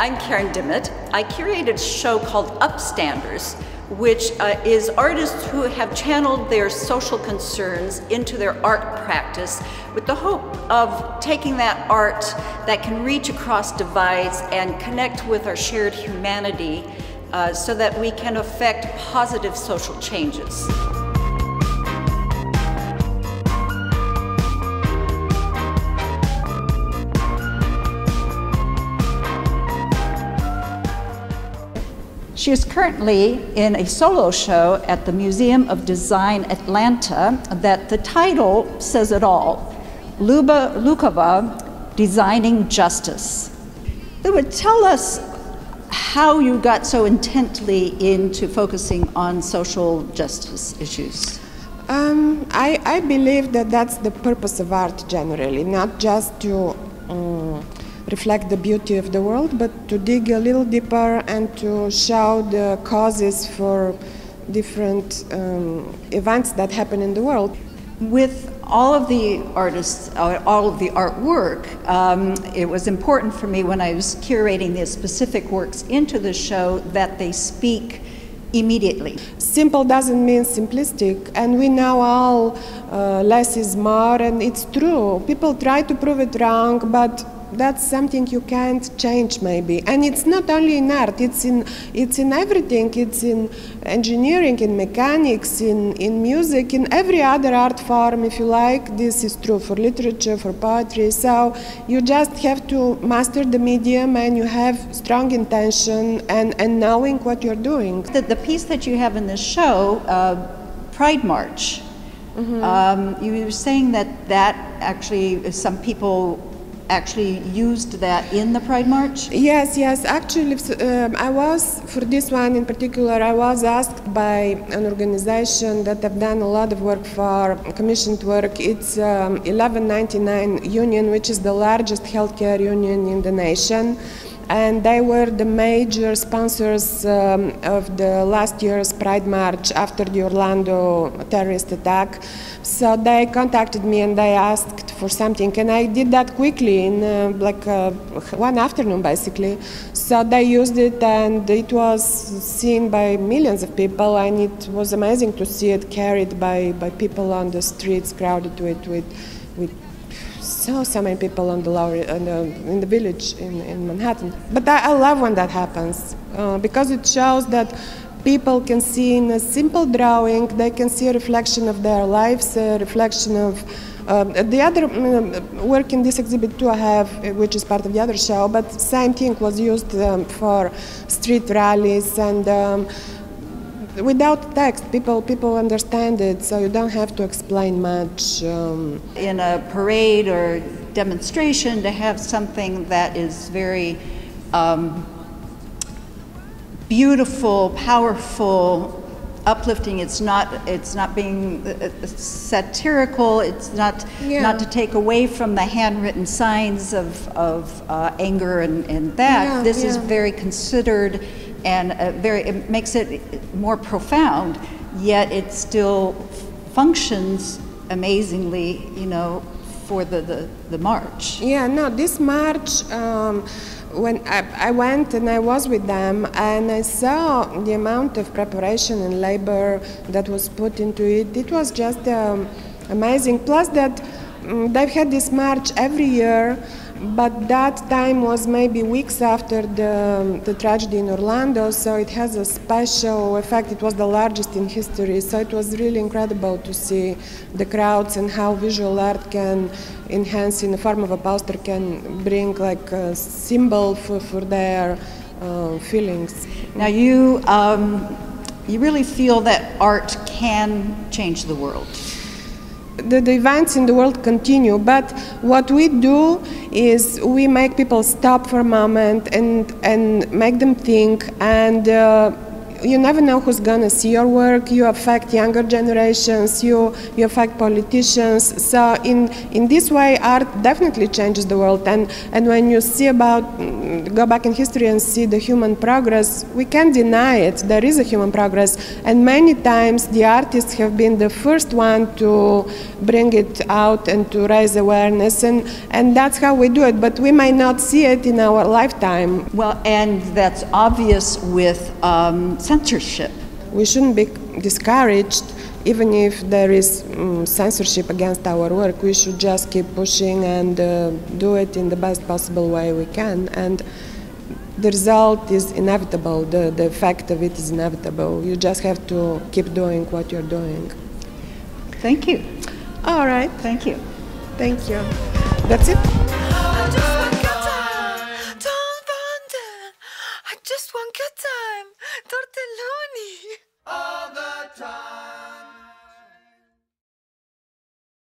I'm Karen Dimit. I curated a show called Upstanders, which is artists who have channeled their social concerns into their art practice with the hope of taking that art that can reach across divides and connect with our shared humanity so that we can affect positive social changes. She is currently in a solo show at the Museum of Design Atlanta that the title says it all, Luba Lukova, Designing Justice. It would tell us how you got so intently into focusing on social justice issues. I believe that that's the purpose of art generally, not just to reflect the beauty of the world, but to dig a little deeper and to show the causes for different events that happen in the world. With all of the artists, all of the artwork, it was important for me when I was curating the specific works into the show that they speak immediately. Simple doesn't mean simplistic, and we know all less is more, and it's true. People try to prove it wrong, but that's something you can't change maybe. And it's not only in art, it's in everything. It's in engineering, in mechanics, in music, in every other art form, if you like. This is true for literature, for poetry. So you just have to master the medium, and you have strong intention and knowing what you're doing. The piece that you have in this show, Pride March, you were saying that actually some people actually used that in the Pride March? Yes. Actually, I was, for this one in particular, I was asked by an organization that I've done a lot of work for, commissioned work. It's 1199 union, which is the largest healthcare union in the nation. And they were the major sponsors of the last year's Pride March after the Orlando terrorist attack. So they contacted me and they asked for something, and I did that quickly in like one afternoon basically. So they used it, and it was seen by millions of people, and it was amazing to see it carried by people on the streets, crowded with so many people on the in the village in Manhattan. But I love when that happens because it shows that people can see in a simple drawing, they can see a reflection of their lives, a reflection of the other work in this exhibit too I have, which is part of the other show, but same thing was used for street rallies, and without text, people understand it, so you don't have to explain much. In a parade or demonstration, to have something that is very beautiful, powerful, uplifting. It's not being satirical. It's not not to take away from the handwritten signs of anger and that. Yeah, this is very considered. And it makes it more profound, yet it still functions amazingly, for the march. Yeah, no, this march, when I went and I was with them, and I saw the amount of preparation and labor that was put into it. It was just amazing. Plus that they've had this march every year, but that time was maybe weeks after the tragedy in Orlando, so it has a special effect. It was the largest in history, so it was really incredible to see the crowds and how visual art can enhance, in the form of a poster, can bring like a symbol for their feelings. Now you really feel that art can change the world. The events in the world continue, but what we do is we make people stop for a moment and make them think, and you never know who's gonna see your work. You affect younger generations, you affect politicians. So in this way, art definitely changes the world. And when you see go back in history and see the human progress, we can't deny it. There is a human progress. And many times the artists have been the first one to bring it out and to raise awareness. And that's how we do it. But we might not see it in our lifetime. Well, and that's obvious with censorship. We shouldn't be discouraged, even if there is censorship against our work. We should just keep pushing and do it in the best possible way we can. And the result is inevitable. The effect of it is inevitable. You just have to keep doing what you're doing. Thank you. All right. Thank you. Thank you. That's it.